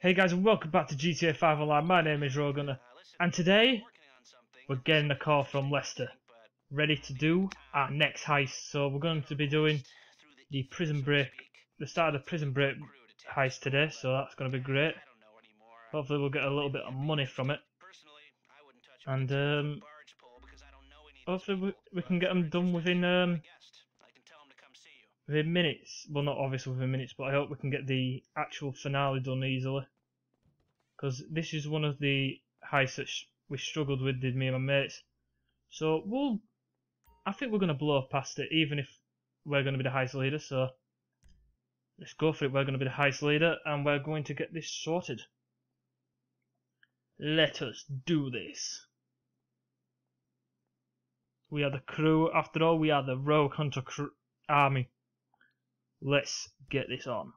Hey guys, and welcome back to GTA 5 Online. My name is Rogunner, and today we're getting a call from Lester, ready to do our next heist. So we're going to be doing the Prison Break, the start of the Prison Break heist today, so that's going to be great. Hopefully we'll get a little bit of money from it, and hopefully we can get them done within minutes. Well, not obviously within minutes, but I hope we can get the actual finale done easily, because this is one of the heists that we struggled with, did me and my mates. So I think we're going to blow past it, even if we're going to be the heist leader. So let's go for it. We're going to be the heist leader, and we're going to get this sorted. Let us do this. We are the crew, after all. We are the Rogue Hunter crew army. Let's get this on.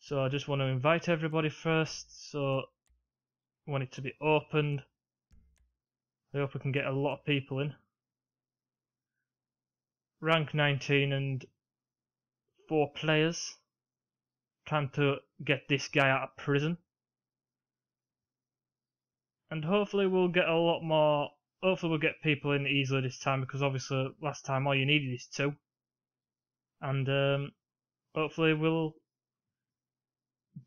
So I just want to invite everybody first. So I want it to be opened. I hope we can get a lot of people in. Rank 19 and 4 players. Plan to get this guy out of prison. And hopefully we'll get a lot more. Hopefully we'll get people in easily this time, because obviously last time all you needed is 2. And hopefully we won't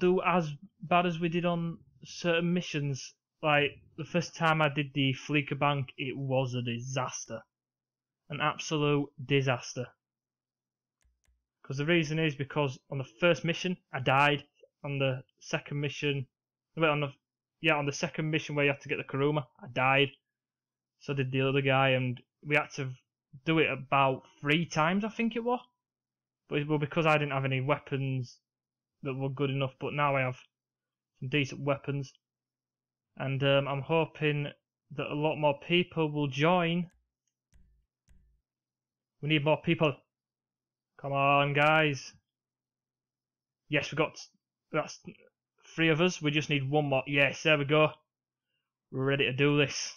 do as bad as we did on certain missions. Like the first time I did the Fleeca Bank, it was a disaster, an absolute disaster. Because the reason is because on the first mission I died. On the second mission, on the second mission where you had to get the Kuruma, I died. So did the other guy, and we had to do it about 3 times, I think it was. But it was because I didn't have any weapons that were good enough, but now I have some decent weapons. And I'm hoping that a lot more people will join. We need more people. Come on, guys. Yes, we got... that's 3 of us. We just need 1 more. Yes, there we go. We're ready to do this.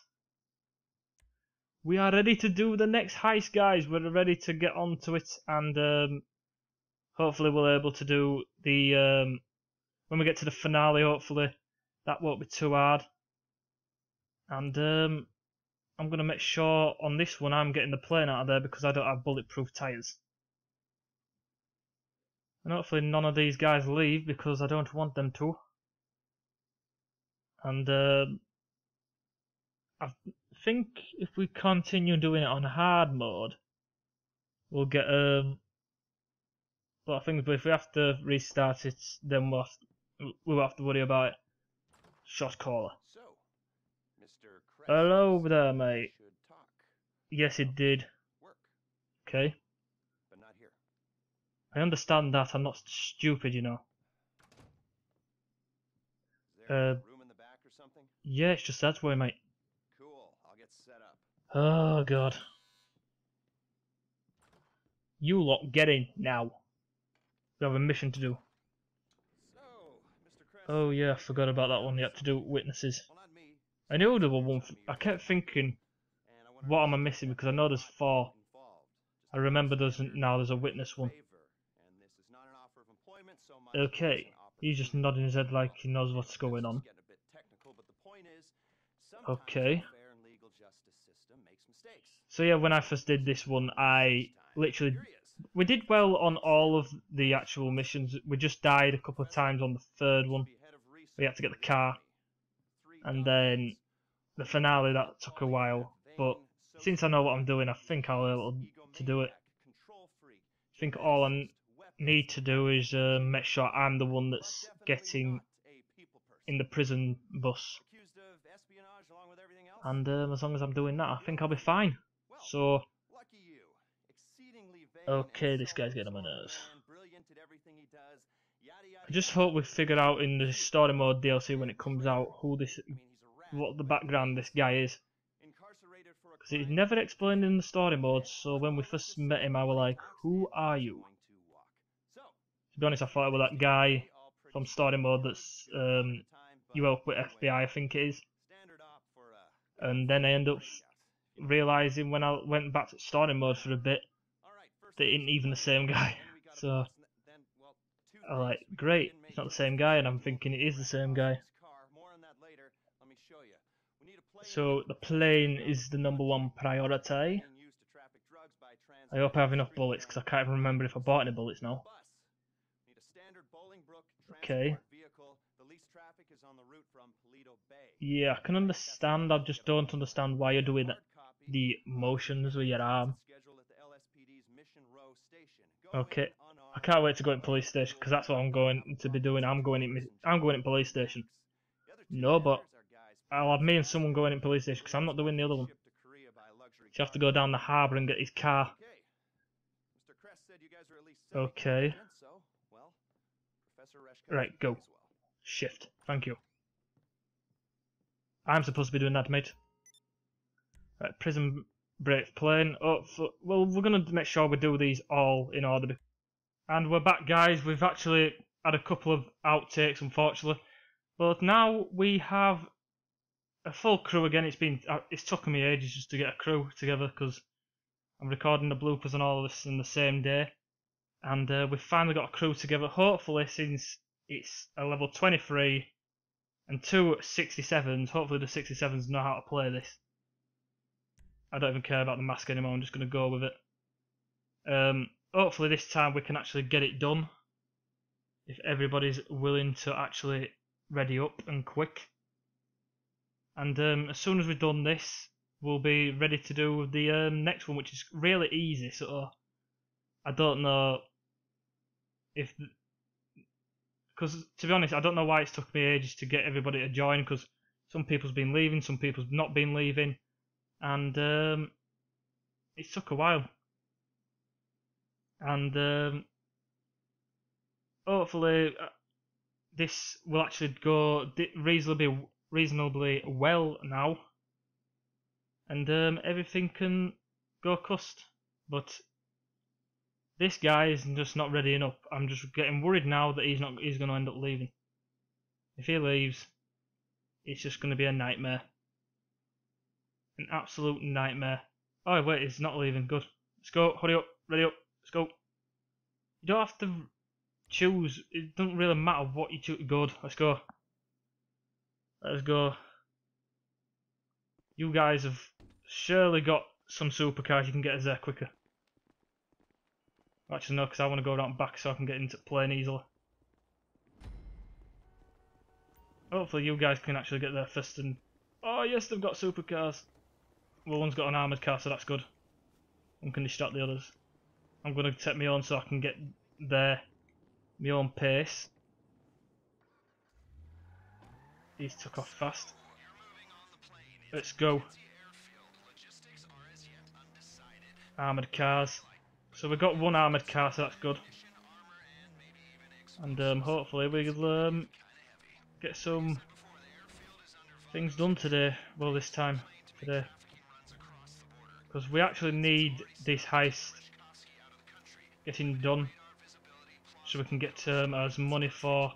We are ready to do the next heist, guys. We're ready to get onto it, and hopefully we're able to do the when we get to the finale. Hopefully that won't be too hard. And I'm gonna make sure on this one I'm getting the plane out of there, because I don't have bulletproof tires. And hopefully none of these guys leave, because I don't want them to. And I think if we continue doing it on hard mode, we'll get well, I think if we have to restart it, then we'll have to worry about it. Shotcaller. So, Mr. Hello there, mate. Yes, it did. Work. Okay. But not here. I understand that. I'm not stupid, you know. Is there a room in the back or something? Yeah, it's just that's where, mate. Oh god. You lot get in now. We have a mission to do. Oh yeah, I forgot about that one. You had to do witnesses. I knew there were one. I kept thinking, what am I missing? Because I know there's 4. I remember there's a witness one. Okay. He's just nodding his head like he knows what's going on. Okay. So yeah, when I first did this one, I literally... we did well on all of the actual missions. We just died a couple of times on the 3rd one. We had to get the car. And then the finale, that took a while. But since I know what I'm doing, I think I'll be able to do it. I think all I need to do is make sure I'm the one that's getting in the prison bus. And as long as I'm doing that, I think I'll be fine. So, okay, this guy's getting on my nerves. I just hope we figure out in the story mode DLC when it comes out what the background this guy is, because he's never explained in the story mode. So when we first met him, I was like, "Who are you?" To be honest, I thought it was that guy from story mode that's you help with FBI, I think it is. And then I end up realising when I went back to story mode for a bit, they ain't even the same guy. So I'm like, great, it's not the same guy, and I'm thinking it is the same guy. So the plane is the number one priority. I hope I have enough bullets, because I can't even remember if I bought any bullets now. Okay. Yeah, I can understand, I just don't understand why you're doing the motions with your arm. Okay, I can't wait to go in police station, because that's what I'm going to be doing. I'm going in police station. No, but I'll have me and someone going in police station, because I'm not doing the other one. So you have to go down the harbour and get his car. Okay. Right, go. Shift. Thank you. I'm supposed to be doing that, mate. Right, prison break plane. Oh, well, we're going to make sure we do these all in order. And we're back, guys. We've actually had a couple of outtakes, unfortunately. But now we have a full crew again. It's taken me ages just to get a crew together, because I'm recording the bloopers and all of this in the same day. And we've finally got a crew together, hopefully, since it's a level 23 and two 67s. Hopefully the 67s know how to play this. I don't even care about the mask anymore, I'm just going to go with it. Hopefully this time we can actually get it done, if everybody's willing to actually ready up and quick. And as soon as we've done this, we'll be ready to do the next one, which is really easy, so I don't know if... Because, to be honest, I don't know why it's took me ages to get everybody to join, because some people's been leaving, some people's not been leaving, and it took a while. And hopefully this will actually go reasonably well now, and everything can go cussed. But this guy is just not readying up. I'm just getting worried now that he's going to end up leaving. If he leaves, it's just going to be a nightmare. An absolute nightmare. Oh wait, he's not leaving. Good. Let's go. Hurry up. Ready up. Let's go. You don't have to choose. It doesn't really matter what you choose. Good. Let's go. Let's go. You guys have surely got some supercars you can get us there quicker. Actually no, because I want to go around back so I can get into the plane easily. Hopefully you guys can actually get there first and... Oh yes, they've got supercars. Well, one's got an armoured car, so that's good. One can distract the others. I'm going to take my own so I can get there. My own pace. These took off fast. Let's go. Armoured cars. So we've got one armoured car, so that's good. And hopefully we'll get some things done today. Well, this time today. Because we actually need this heist getting done. So we can get as money for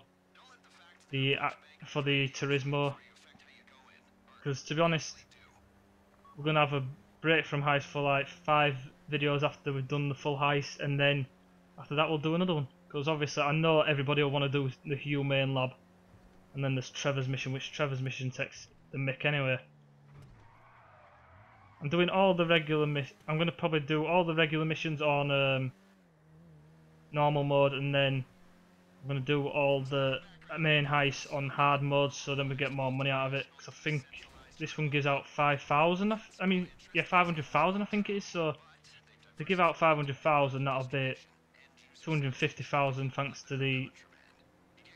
the Turismo. Because to be honest, we're going to have a break from heist for like 5 videos after we've done the full heist, and then after that we'll do another one, because obviously I know everybody will want to do the humane lab, and then there's Trevor's mission, which Trevor's mission takes the mick anyway. I'm doing all the regular I'm going to probably do all the regular missions on normal mode, and then I'm going to do all the main heists on hard mode, so then we get more money out of it, because I think this one gives out 5,000, I mean, yeah, 500,000 I think it is, so to give out 500,000, that'll be 250,000 thanks to the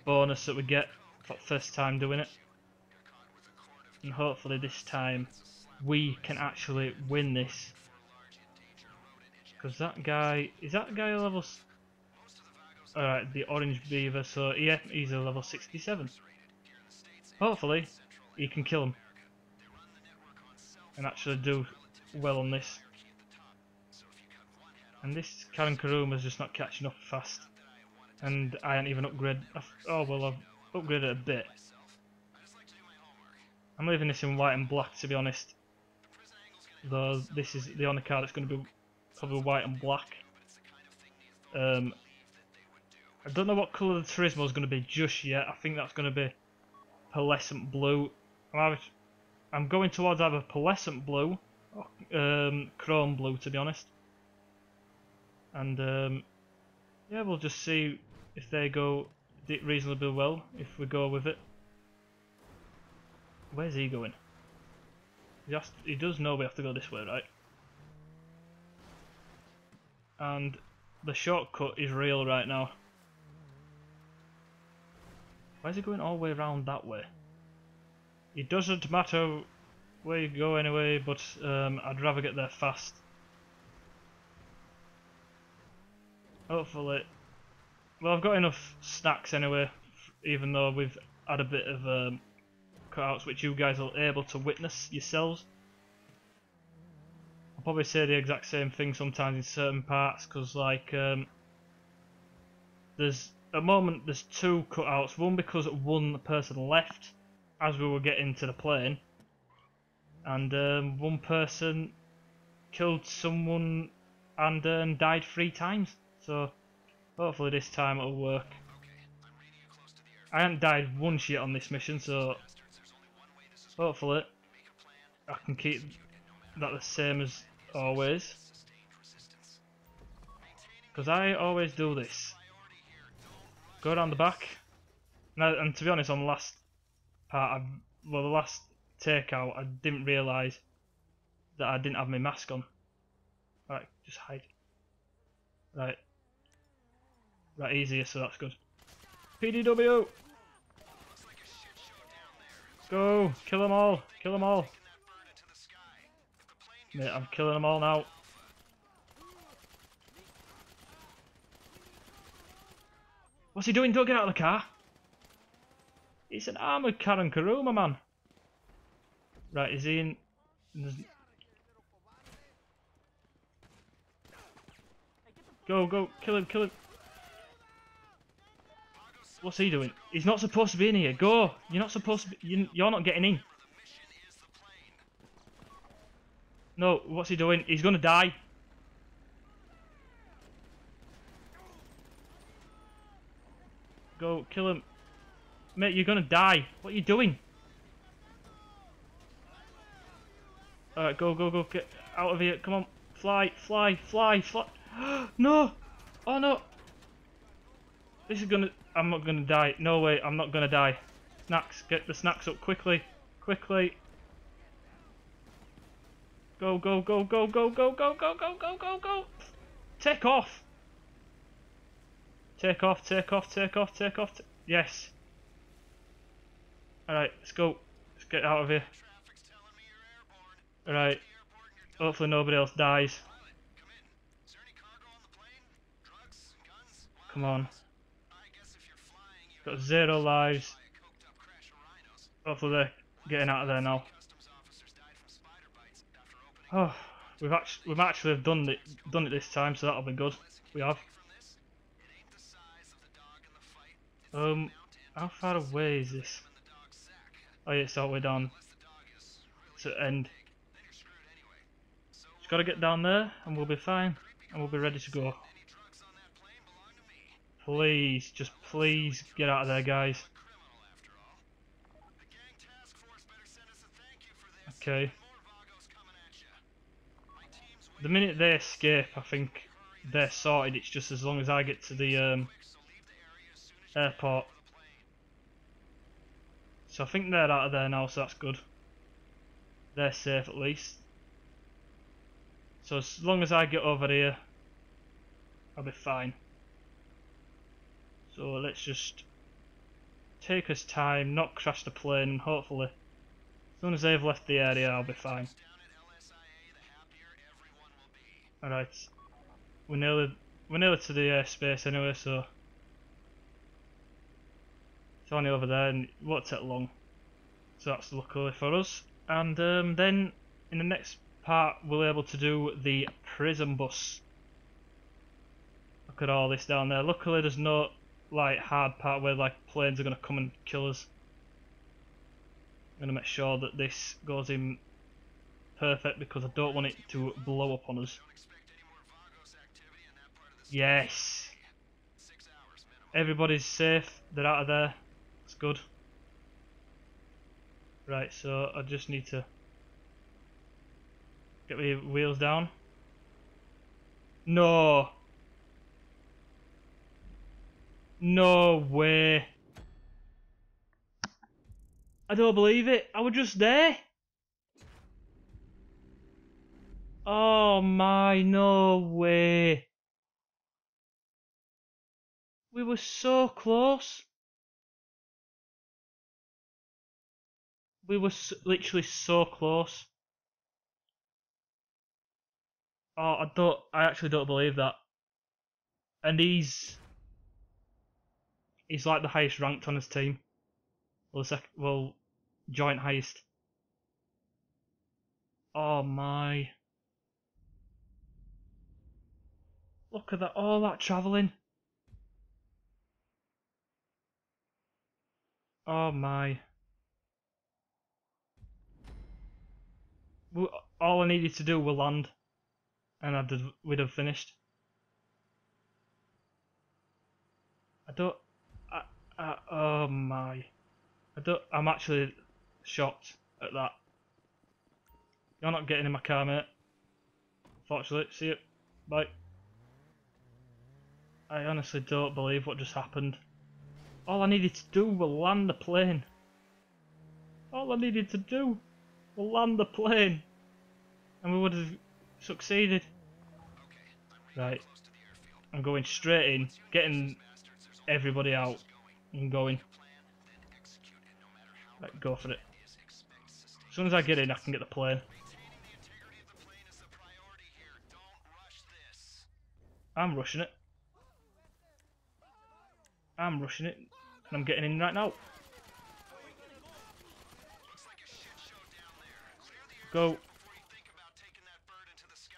bonus that we get for the first time doing it. And hopefully this time we can actually win this. Because that guy, is that guy a level... Alright, the orange beaver, so yeah, he's a level 67. Hopefully he can kill him and actually do well on this. And this Karen Kuruma's just not catching up fast. And I ain't even upgraded. Oh well, I've upgraded a bit. I'm leaving this in white and black, to be honest. Though this is the only car that's going to be probably white and black. I don't know what colour the Turismo is going to be just yet. I think that's going to be pearlescent blue. I'm going towards either pearlescent blue or chrome blue, to be honest. And yeah, we'll just see if they go reasonably well, if we go with it. Where's he going? He does know we have to go this way, right? And the shortcut is real right now. Why is he going all the way around that way? It doesn't matter where you go anyway, but I'd rather get there fast. Hopefully. Well, I've got enough snacks anyway, even though we've had a bit of cutouts which you guys are able to witness yourselves. I'll probably say the exact same thing sometimes in certain parts, because like there's at the moment there's two cutouts, one because one person left as we were getting to the plane, and one person killed someone and died 3 times. So hopefully this time it'll work. I haven't died once yet on this mission, so hopefully I can keep that the same as always. Because I always do this. Go around the back. Now, and to be honest, on the last part, the last takeout, I didn't realise that I didn't have my mask on. Right, just hide. Right. Right, easier, so that's good. PDW! Go! Kill them all! Kill them all! Mate, I'm killing them all now. What's he doing? Don't get out of the car! It's an armoured car and Kuruma, man! Right, is he in... Go, go! Kill him, kill him! What's he doing? He's not supposed to be in here. Go! You're not supposed to be... You're not getting in. No, what's he doing? He's gonna die. Go, kill him. Mate, you're gonna die. What are you doing? Alright, go, go, go. Get out of here. Come on. Fly, fly, fly, fly. No! Oh no! This is gonna... I'm not gonna die. No way, I'm not gonna die. Snacks, get the snacks up quickly. Quickly. Go, go, go, go, go, go, go, go, go, go, go, go. Take off. Take off, take off, take off, take off. Yes. Alright, let's go. Let's get out of here. Alright. Hopefully nobody else dies. Come on. Got 0 lives. Hopefully they're getting out of there now. Oh, we've actually done it this time, so that'll be good. We have. How far away is this? Oh yeah, it's all the way down to the end. Just gotta get down there, and we'll be fine, and we'll be ready to go. Please, just please get out of there, guys. Okay. The minute they escape, I think they're sorted. It's just as long as I get to the airport. So I think they're out of there now, so that's good. They're safe at least. So as long as I get over here, I'll be fine. So let's just take us time, not crash the plane, and hopefully as soon as they've left the area I'll be fine. Alright, we're nearly to the airspace anyway, so it's only over there and it won't take long. So that's luckily for us. And then in the next part we'll be able to do the prison bus. Look at all this down there. Luckily there's no like hard part where like planes are gonna come and kill us. I'm gonna make sure that this goes in perfect because I don't want it to blow up on us. Yes. Everybody's safe. They're out of there. That's good. Right, so I just need to get my wheels down. No! No way! I don't believe it. I was just there. Oh my, no way. We were so close. We were literally so close. Oh, I actually don't believe that. And he's like the highest ranked on his team. Well, joint heist. Oh my. Look at that, all that travelling. Oh my. All I needed to do was land. And we'd have finished. Oh my. I'm actually shocked at that. You're not getting in my car, mate. Unfortunately, see you. Bye. I honestly don't believe what just happened. All I needed to do was land the plane. All I needed to do was land the plane. And we would have succeeded. Right. I'm going straight in, getting everybody out. I'm going. Right, go for it. As soon as I get in, I can get the plane. I'm rushing it. I'm rushing it, and I'm getting in right now. Go.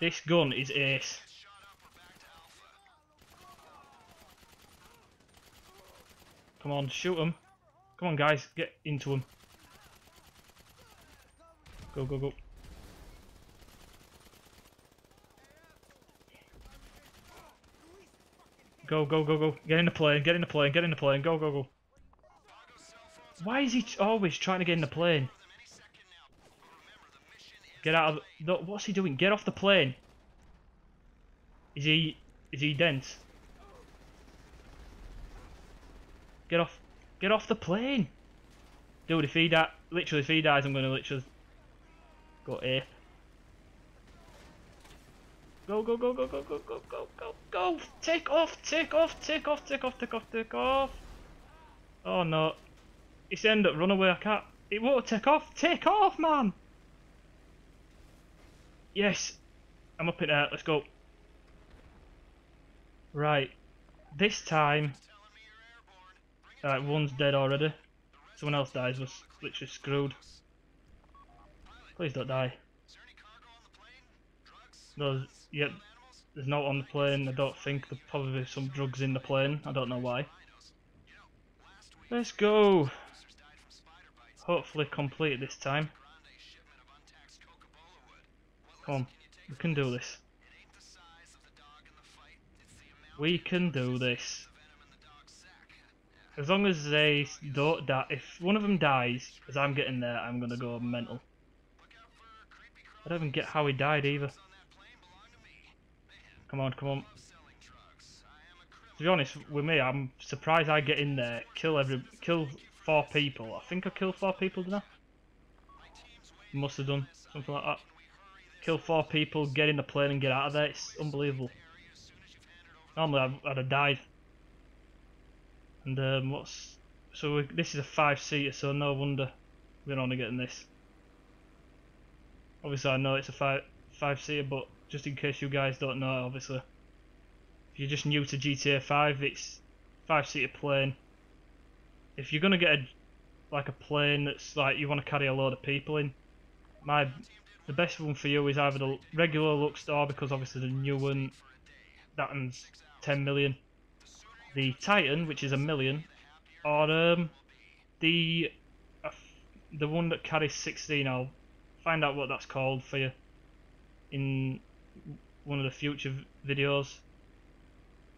This gun is ace. Come on, shoot him. Come on, guys, get into him. Go, go, go. Go, go, go, go. Get in the plane, get in the plane, get in the plane. Go, go, go. Why is he always trying to get in the plane? Get out of... No, what's he doing? Get off the plane. Is he dense? Get off. Get off the plane. Dude, if he dies... Literally, if he dies, I'm going to literally... Go ape. Go, go, go, go, go, go, go, go, go, go! Take off, take off, take off, take off, take off, take off! Oh no. It's end up runaway, I can't. It won't take off! Take off, man! Yes! I'm up in there, let's go. Right. This time... Alright, one's dead already. Someone else dies, we're literally screwed. Please don't die. Those, yep, there's no on the plane. I don't think there's probably some drugs in the plane. I don't know why. Let's go. Hopefully complete it this time. Come on, we can do this. We can do this. As long as they don't die. If one of them dies, as I'm getting there, I'm gonna go mental. I don't even get how he died either. Come on, come on. To be honest with me, I'm surprised I get in there, kill four people. I think I killed four people, didn't I? Must have done something like that. Kill four people, get in the plane and get out of there. It's unbelievable. Normally I'd have died. And this is a 5-seater, so no wonder we're only getting this. Obviously I know it's a five-seater, but just in case you guys don't know, obviously. If you're just new to GTA 5, it's 5-seater plane. If you're gonna get a plane that's like you want to carry a load of people in, the best one for you is either the regular Luxor, because obviously the new one, that one's 10 million. The Titan, which is a million, or the one that carries 16. I'll find out what that's called for you in one of the future videos.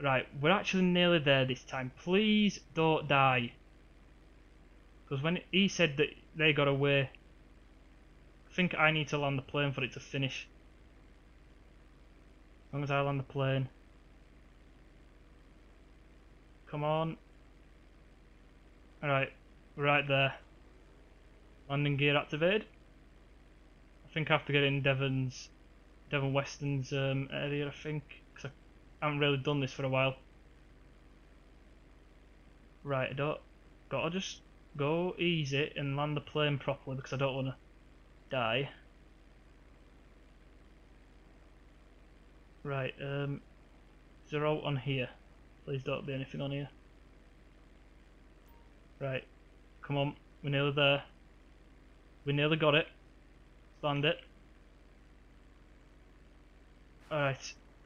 Right, we're actually nearly there this time. Please don't die. Because when he said that they got away, I think I need to land the plane for it to finish. As long as I land the plane. Come on. Alright, we're right there. Landing gear activated. I think I have to get in Devon Weston's area, I think. Because I haven't really done this for a while. Right, I don't... Gotta just go easy and land the plane properly because I don't want to die. Right, is there out on here? Please don't be anything on here. Right, come on, we're nearly there. We nearly got it. Land it. Alright,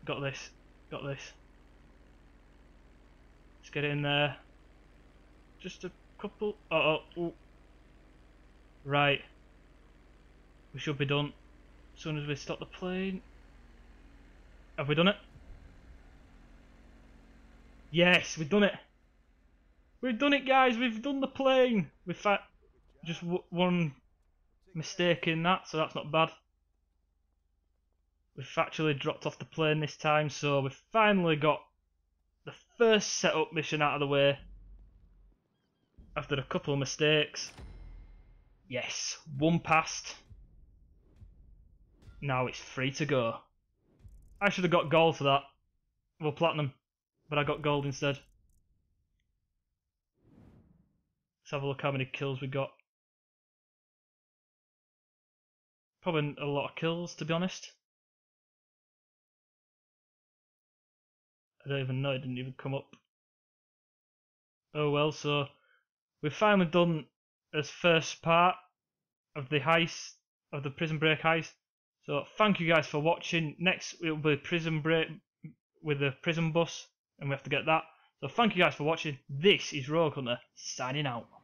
got this, got this. Let's get in there. Just a couple. Oh. Right. We should be done. As soon as we stop the plane. Have we done it? Yes, we've done it. We've done it, guys. We've done the plane. We've just one mistake in that, so that's not bad. We've actually dropped off the plane this time, so we've finally got the first setup mission out of the way. After a couple of mistakes. Yes, one passed. Now it's free to go. I should have got gold for that. Well, platinum. But I got gold instead. Let's have a look how many kills we got. Probably a lot of kills, to be honest. I don't even know, it didn't even come up. Oh well, so we've finally done this first part of the heist, of the Prison Break heist. So thank you guys for watching. Next it will be Prison Break with the prison bus, and we have to get that. So thank you guys for watching. This is Rogue Hunter signing out.